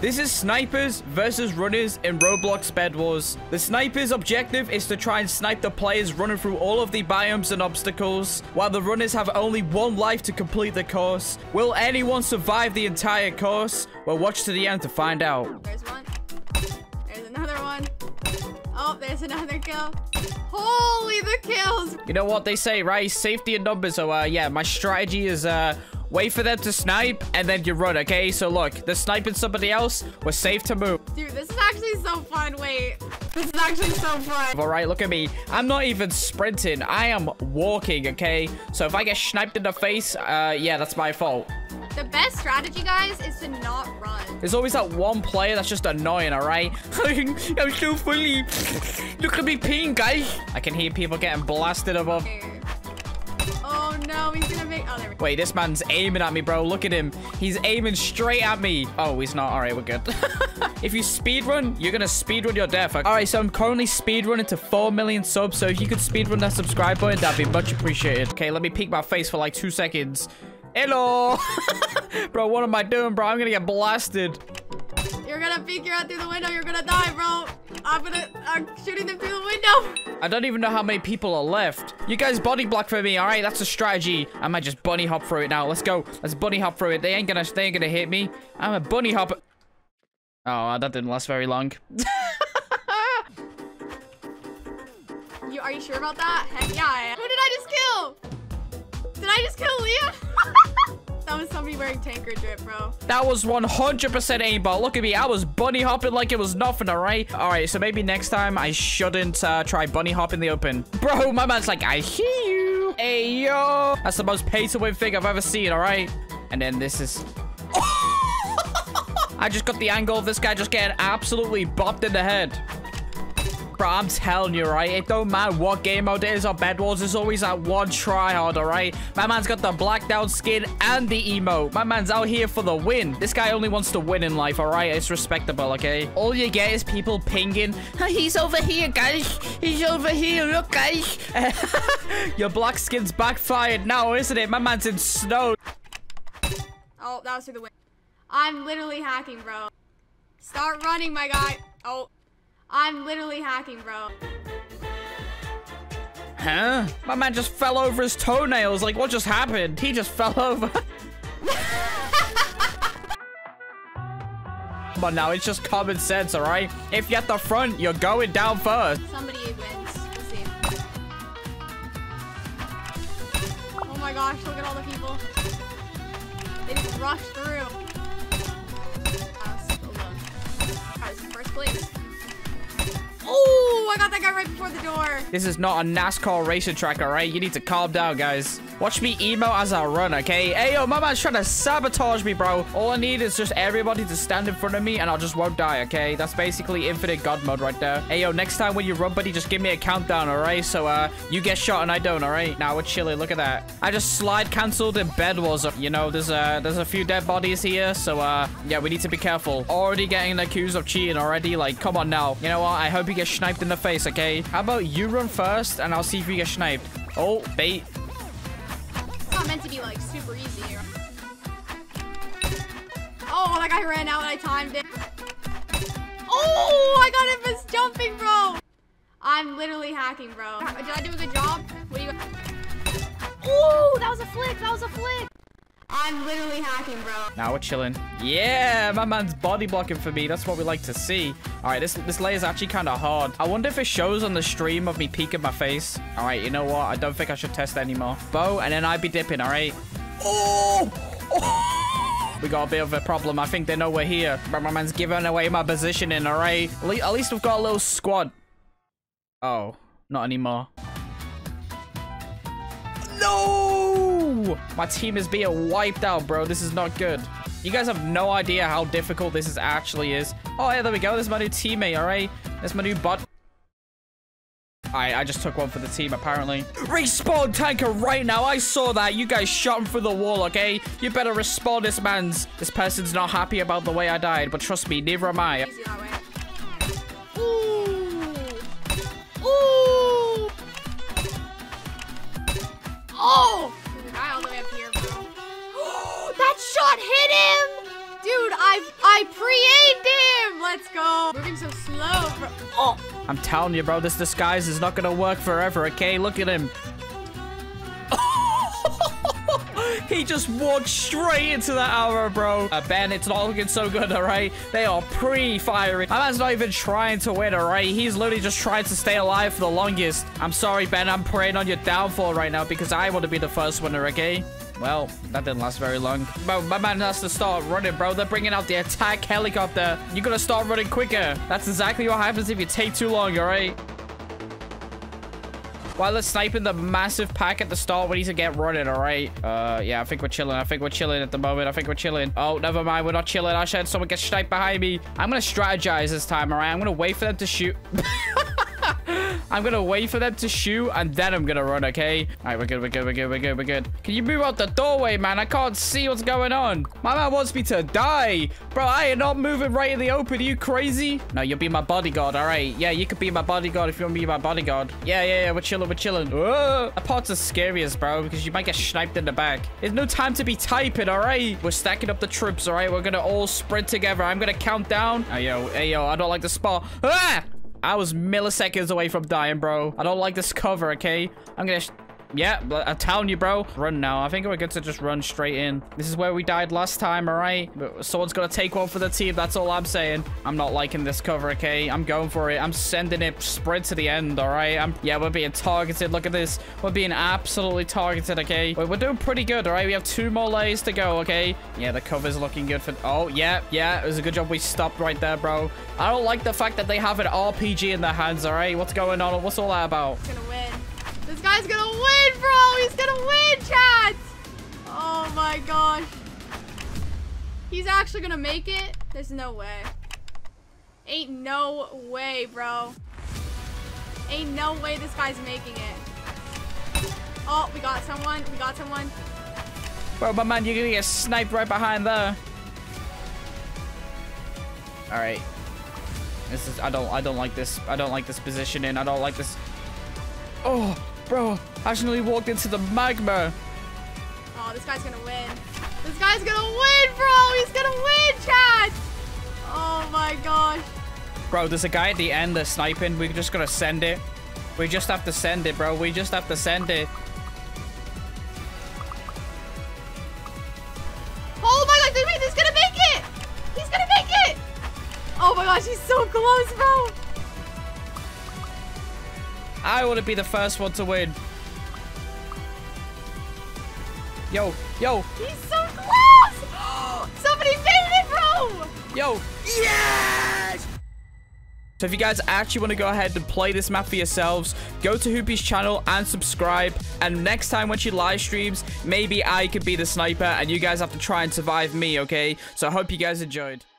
This is snipers versus runners in Roblox Bedwars. The sniper's objective is to try and snipe the players running through all of the biomes and obstacles, while the runners have only one life to complete the course. Will anyone survive the entire course? Well, watch to the end to find out. There's one. There's another one. Oh, there's another kill. Holy, the kills! You know what they say, right? Safety in numbers. So, yeah, my strategy is, wait for them to snipe, and then you run, okay? So look, they're sniping somebody else. We're safe to move. Dude, this is actually so fun. Wait, this is actually so fun. All right, look at me. I'm not even sprinting. I am walking, okay? So if I get sniped in the face, yeah, that's my fault. The best strategy, guys, is to not run. There's always that one player that's just annoying, all right? I'm so funny. Look at me peeing, guys. I can hear people getting blasted above. Oh, no, he's gonna make... Oh, there we go. Wait, this man's aiming at me, bro. Look at him. He's aiming straight at me. Oh, he's not. All right, we're good. If you speedrun, you're gonna speedrun your death. All right, so I'm currently speedrunning to 4 million subs, so if you could speedrun that subscribe button, that'd be much appreciated. Okay, let me peek my face for like 2 seconds. Hello! Bro, what am I doing, bro? I'm gonna get blasted. You're gonna peek your head through the window. You're gonna die, bro. I'm shooting them through the window. I don't even know how many people are left. You guys body block for me, all right? That's a strategy. I might just bunny hop through it now. Let's go. Let's bunny hop through it. They ain't gonna hit me. I'm a bunny hopper. Oh, that didn't last very long. Are you sure about that? Heck yeah, I am. Who did I just kill? Did I just kill Leah? That was somebody wearing tanker drip, bro. That was 100% aimbot. Look at me. I was bunny hopping like it was nothing, all right? All right, so maybe next time I shouldn't try bunny hop in the open. Bro, my man's like, I hear you. Hey, yo. That's the most pay-to-win thing I've ever seen, all right? And then this is... I just got the angle of this guy just getting absolutely bopped in the head. Bro, I'm telling you, right? It don't matter what game mode it is on Bedwars. There's always that one tryhard, all right? My man's got the blacked out skin and the emote. My man's out here for the win. This guy only wants to win in life, all right? It's respectable, okay? All you get is people pinging. He's over here, guys. He's over here. Look, guys. Your black skin's backfired now, isn't it? My man's in snow. Oh, that was through the win. I'm literally hacking, bro. Start running, my guy. Oh. I'm literally hacking, bro. Huh? My man just fell over his toenails. Like, what just happened? He just fell over. Come on now, it's just common sense, all right? If you're at the front, you're going down first. Somebody wins. We'll see. Oh my gosh, look at all the people. They just rushed through. That was first place. Oh, I got that guy right before the door. This is not a NASCAR racing track, all right? You need to calm down, guys. Watch me emo as I run, okay? Hey, yo, my man's trying to sabotage me, bro. All I need is just everybody to stand in front of me, and I just won't die, okay? That's basically infinite god mode right there. Hey, yo, next time when you run, buddy, just give me a countdown, all right? So, you get shot and I don't, all right? Now we're chilling. Look at that. I just slide canceled in Bedwars. You know, there's a few dead bodies here, so, yeah, we need to be careful. Already getting accused of cheating already. Like, come on now. You know what? I hope you get sniped in the face, okay? How about you run first, and I'll see if you get sniped. Oh, bait. It's not meant to be, like, super easy. Oh, that guy ran out and I timed it. Oh, I got him for jumping, bro. I'm literally hacking, bro. Did I do a good job? What do you... Oh, that was a flick. That was a flick. I'm literally hacking, bro. Now we're chilling. Yeah, my man's body blocking for me. That's what we like to see. All right, this layer's actually kind of hard. I wonder if it shows on the stream of me peeking my face. All right, you know what? I don't think I should test anymore. Bow, and then I'd be dipping, all right? Oh! Oh! We got a bit of a problem. I think they know we're here. But my man's giving away my positioning, all right? At least we've got a little squad. Oh, not anymore. No! My team is being wiped out, bro. This is not good. You guys have no idea how difficult this is actually is. Oh, yeah, there we go. This is my new teammate, all right? That's my new bot. I just took one for the team, apparently. Respawn tanker right now. I saw that. You guys shot him through the wall, okay? You better respawn this man's. This person's not happy about the way I died, but trust me, neither am I. Ooh. Ooh. Oh! All the way up here, bro. That shot hit him! Dude, I pre-aimed Let's go. Moving so slow, bro. Oh, I'm telling you, bro, this disguise is not gonna work forever, okay? Look at him. He just walked straight into the arrow, bro. Ben, it's not looking so good, all right? They are pre-firing. My man's not even trying to win, all right? He's literally just trying to stay alive for the longest. I'm sorry, Ben. I'm praying on your downfall right now because I want to be the first winner, okay? Well, that didn't last very long. My man has to start running, bro. They're bringing out the attack helicopter. You gotta start running quicker. That's exactly what happens if you take too long, all right? While they're sniping the massive pack at the start, we need to get running, all right? Yeah, I think we're chilling. I think we're chilling at the moment. I think we're chilling. Oh, never mind. We're not chilling. I should have someone get sniped behind me. I'm gonna strategize this time, all right? I'm gonna wait for them to shoot. I'm gonna wait for them to shoot, and then I'm gonna run, okay? All right, we're good, we're good, we're good, we're good, we're good. Can you move out the doorway, man? I can't see what's going on. My man wants me to die. Bro, I am not moving right in the open. Are you crazy? No, you'll be my bodyguard, all right? Yeah, you could be my bodyguard if you want to be my bodyguard. Yeah, we're chilling, we're chilling. Whoa. That part's the scariest, bro, because you might get sniped in the back. There's no time to be typing, all right? We're stacking up the troops, all right? We're gonna all sprint together. I'm gonna count down. Hey, yo, I don't like the spot. Ah! I was milliseconds away from dying, bro. I don't like this cover, okay? I'm gonna... Yeah, I'm telling you, bro. Run now. I think we're good to just run straight in. This is where we died last time, all right? Someone's gonna take one for the team. That's all I'm saying. I'm not liking this cover, okay? I'm going for it. I'm sending it sprint to the end, all right? Yeah, we're being targeted. Look at this. We're being absolutely targeted, okay? We're doing pretty good, all right? We have two more layers to go, okay? Yeah, the cover's looking good for... Oh, yeah. It was a good job we stopped right there, bro. I don't like the fact that they have an RPG in their hands, all right? What's going on? What's all that about? He's gonna win. This guy's gonna win, bro! He's gonna win, chat! Oh my gosh. He's actually gonna make it? There's no way. Ain't no way, bro. Ain't no way this guy's making it. Oh, we got someone. We got someone. Bro, my man, you're gonna get sniped right behind there. Alright. This is I don't like this. I don't like this positioning. I don't like this. Oh, bro, I actually walked into the magma. Oh, this guy's gonna win. This guy's gonna win, bro. He's gonna win, chat. Oh my gosh. Bro, there's a guy at the end that's sniping. We're just gonna send it. We just have to send it, bro. We just have to send it. Oh my gosh, wait, he's gonna make it. He's gonna make it. Oh my gosh, he's so close, bro. I want to be the first one to win. Yo. He's so close! Somebody made it, bro! Yo. Yes! So if you guys actually want to go ahead and play this map for yourselves, go to Hoopy's channel and subscribe. And next time when she live streams, maybe I could be the sniper and you guys have to try and survive me, okay? So I hope you guys enjoyed.